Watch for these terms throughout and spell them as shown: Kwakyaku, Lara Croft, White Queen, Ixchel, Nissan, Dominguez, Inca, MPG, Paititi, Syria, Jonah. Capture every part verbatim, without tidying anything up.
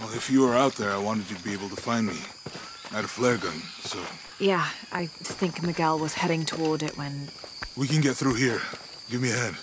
Well, if you were out there, I wanted you to be able to find me. I had a flare gun, so... Yeah, I think Miguel was heading toward it when... We can get through here. Give me a hand.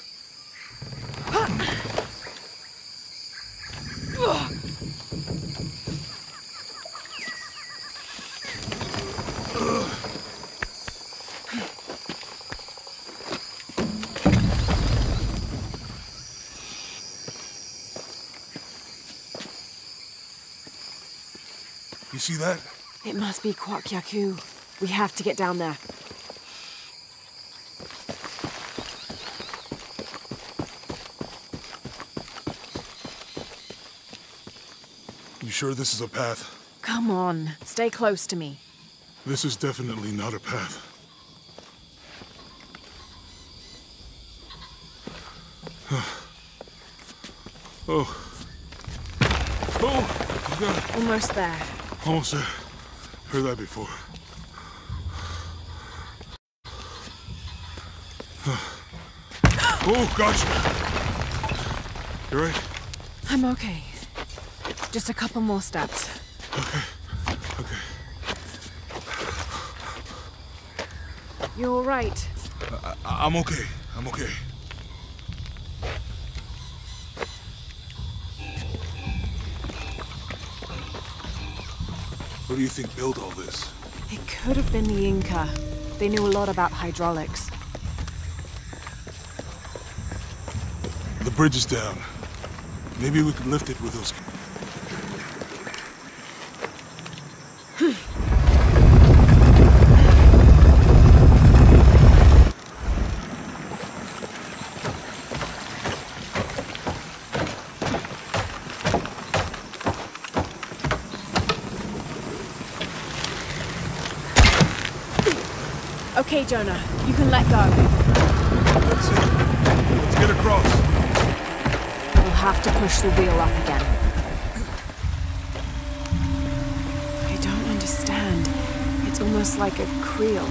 You see that? It must be Kwakyaku. We have to get down there. You sure this is a path? Come on, stay close to me. This is definitely not a path. Oh. Oh, God. Almost there. Almost there. Heard that before. Oh, gotcha. You're right. I'm okay. Just a couple more steps. Okay. Okay. You're all right. I I'm okay. I'm okay. What do you think built all this? It could have been the Inca. They knew a lot about hydraulics. The bridge is down. Maybe we can lift it with those... Okay, Jonah, you can let go. That's it. Let's get across. We'll have to push the wheel up again. I don't understand. It's almost like a creel.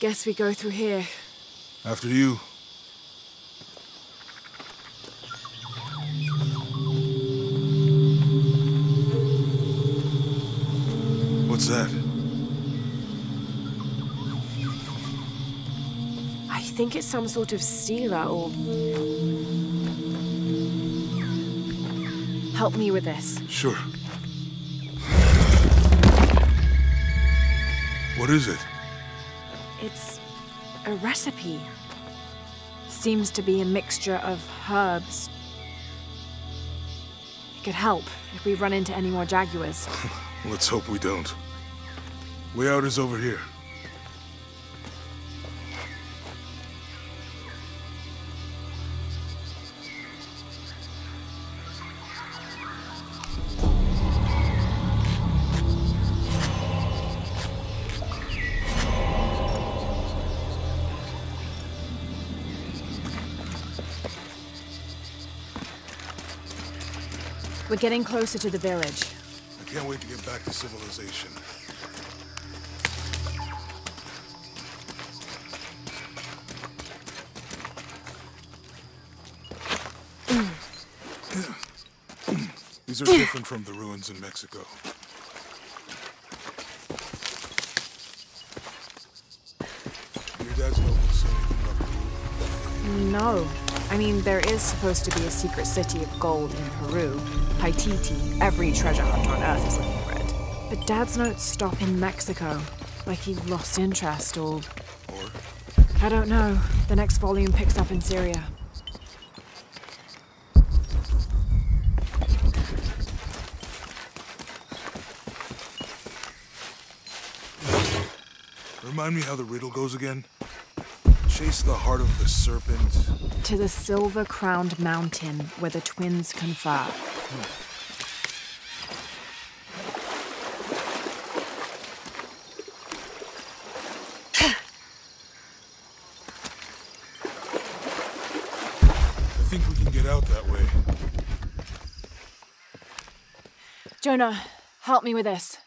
Guess we go through here. After you. What's that? I think it's some sort of stealer or... Help me with this. Sure. What is it? It's a recipe. Seems to be a mixture of herbs. It could help if we run into any more jaguars. Let's hope we don't. Way out is over here. We're getting closer to the village. I can't wait to get back to civilization. These are different from the ruins in Mexico. Your dad's not going to say anything about Peru. No. I mean, there is supposed to be a secret city of gold in Peru. Paititi. Every treasure hunter on Earth is looking for it. But Dad's notes stop in Mexico. Like he lost interest or... Or? I don't know. The next volume picks up in Syria. Remind me how the riddle goes again? Chase the heart of the serpent... To the silver-crowned mountain where the twins confer. Hmm. Jonah, help me with this.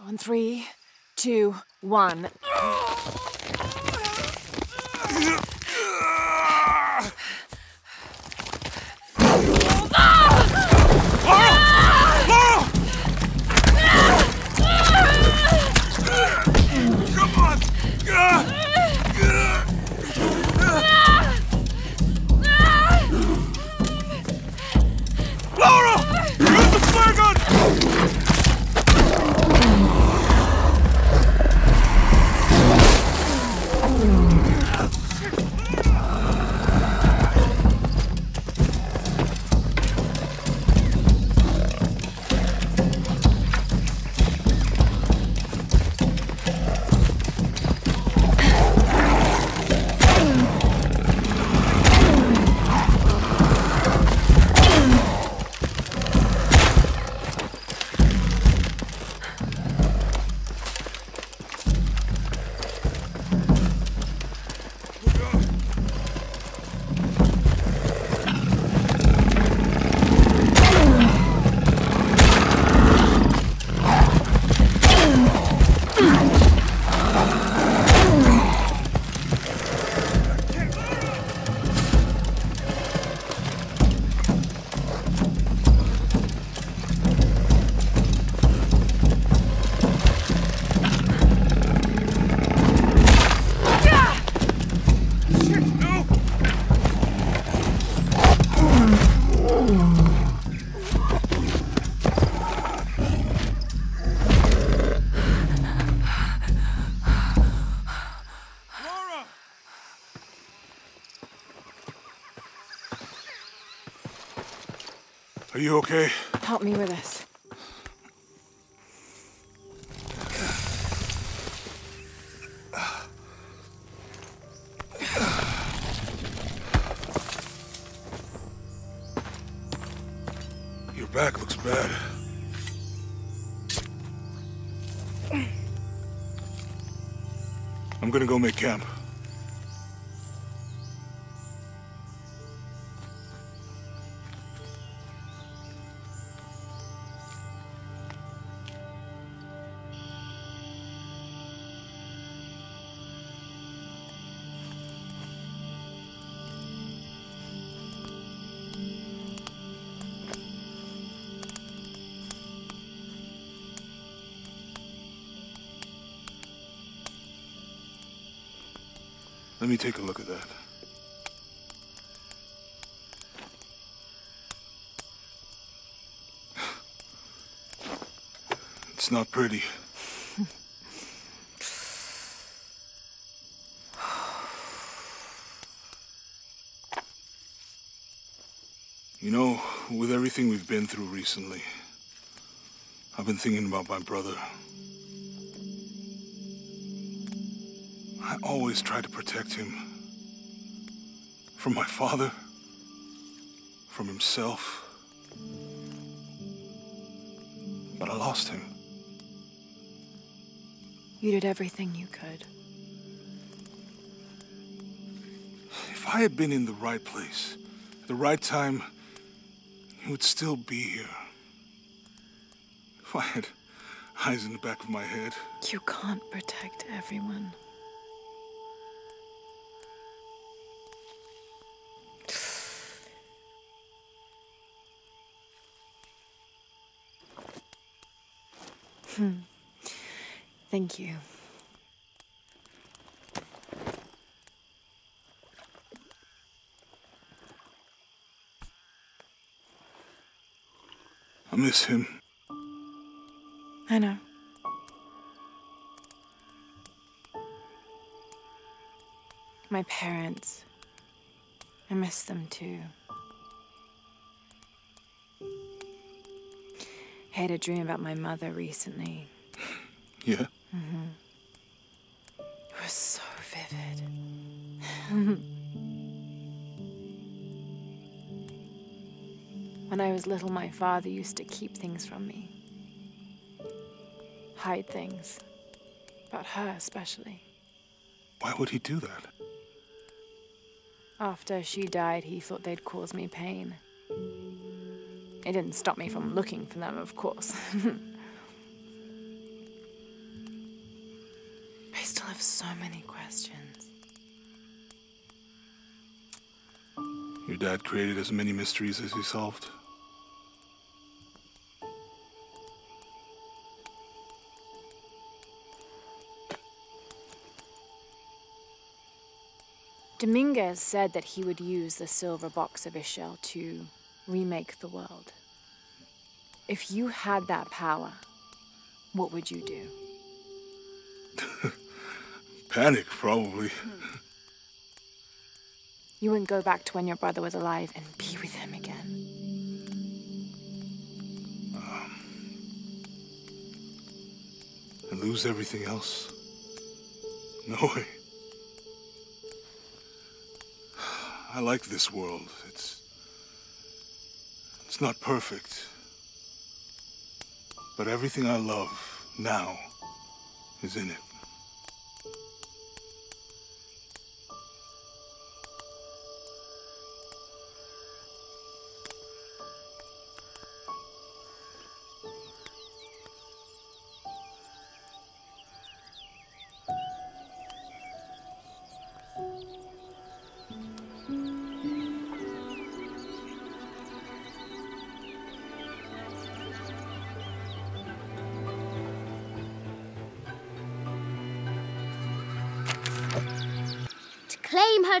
On three, two, one. Are you okay? Help me with this. Your back looks bad. I'm gonna go make camp. Let me take a look at that. It's not pretty. You know, with everything we've been through recently, I've been thinking about my brother. I always try to protect him. From my father. From himself. But I lost him. You did everything you could. If I had been in the right place, at the right time, he would still be here. If I had eyes in the back of my head. You can't protect everyone. Hmm. Thank you. I miss him. I know. My parents. I miss them too. I had a dream about my mother recently. Yeah? Mm-hmm. It was so vivid. When I was little, my father used to keep things from me. Hide things. About her, especially. Why would he do that? After she died, he thought they'd cause me pain. It didn't stop me from looking for them, of course. I still have so many questions. Your dad created as many mysteries as he solved. Dominguez said that he would use the silver box of Ixchel to remake the world. If you had that power, what would you do? Panic, probably. You wouldn't go back to when your brother was alive and be with him again. Um, and lose everything else? No way. I like this world. It's... It's not perfect. But everything I love now is in it.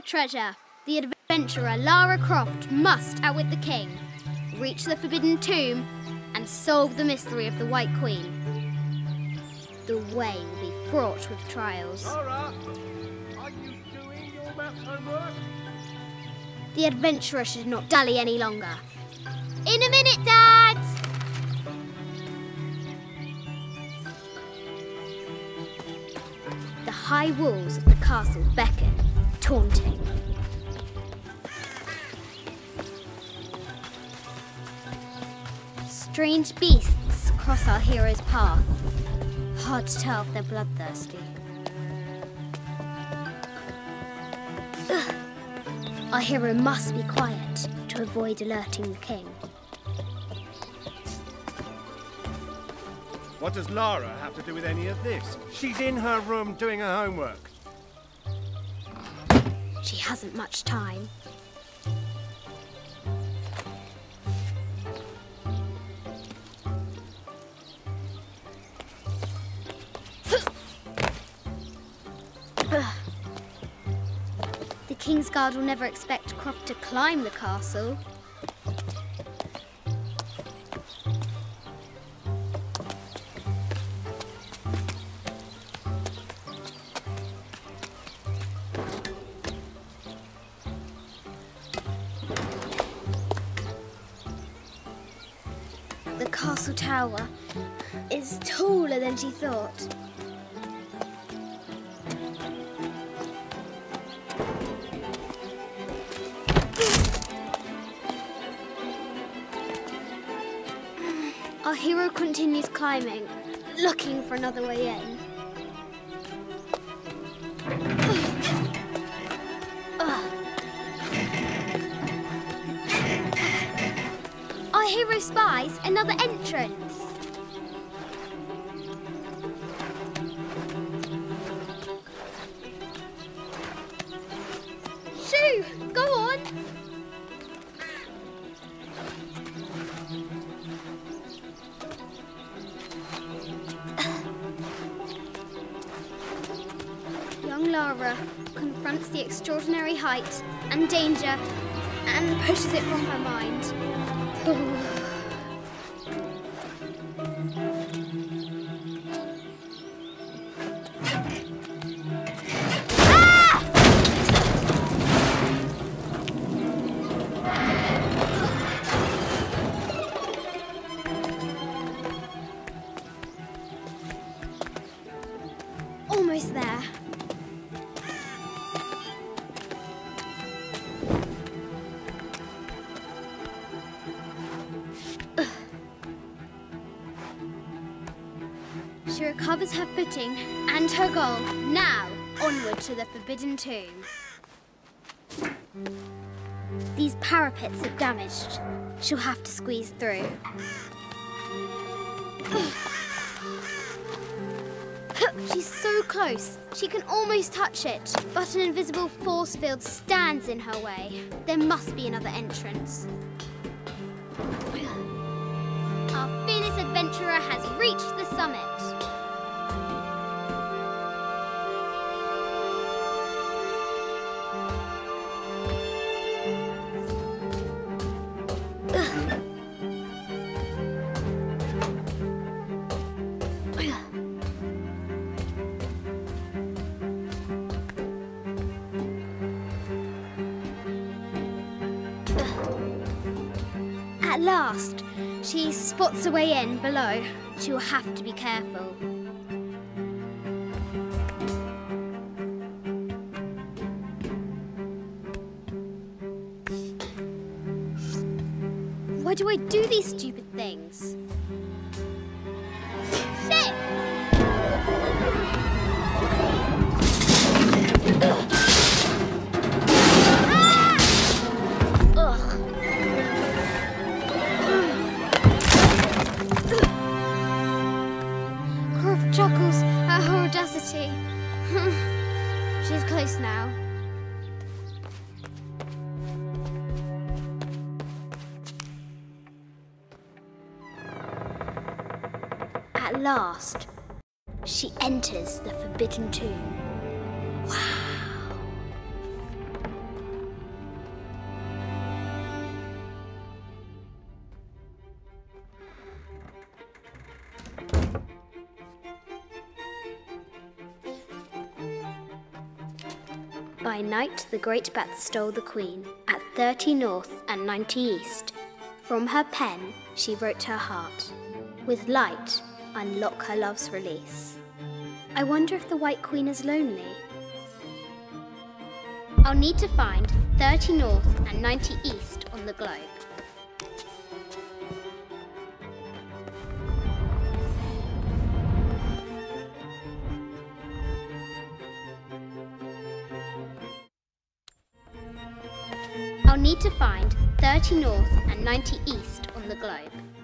Treasure. The adventurer Lara Croft must outwit the king, reach the forbidden tomb, and solve the mystery of the White Queen. The way will be fraught with trials. Lara, are you doing your math homework? The adventurer should not dally any longer. In a minute, Dad! The high walls of the castle beckon. Taunting. Strange beasts cross our hero's path. Hard to tell if they're bloodthirsty. Ugh. Our hero must be quiet to avoid alerting the king. What does Lara have to do with any of this? She's in her room doing her homework. She hasn't much time. The King's Guard will never expect Croft to climb the castle. Is taller than she thought. Our hero continues climbing, looking for another way in. Our hero spies another entrance. Extraordinary height and danger and pushes it from her mind. Ooh. choice there. She recovers her footing and her goal. Now, onward to the Forbidden Tomb. These parapets are damaged. She'll have to squeeze through. She's so close. She can almost touch it, but an invisible force field stands in her way. There must be another entrance. Our fearless adventurer has reached the summit. At last, she spots a way in below. She will have to be careful. Why do I do these stupid things? Shit! Ugh. Chuckles at her audacity. She's close now. At last, she enters the Forbidden Tomb. Wow. By night, the great bat stole the queen at thirty north and ninety east. From her pen, she wrote her heart. With light, unlock her love's release. I wonder if the White Queen is lonely. I'll need to find thirty north and ninety east on the globe. I'll need to find thirty north and ninety east on the globe.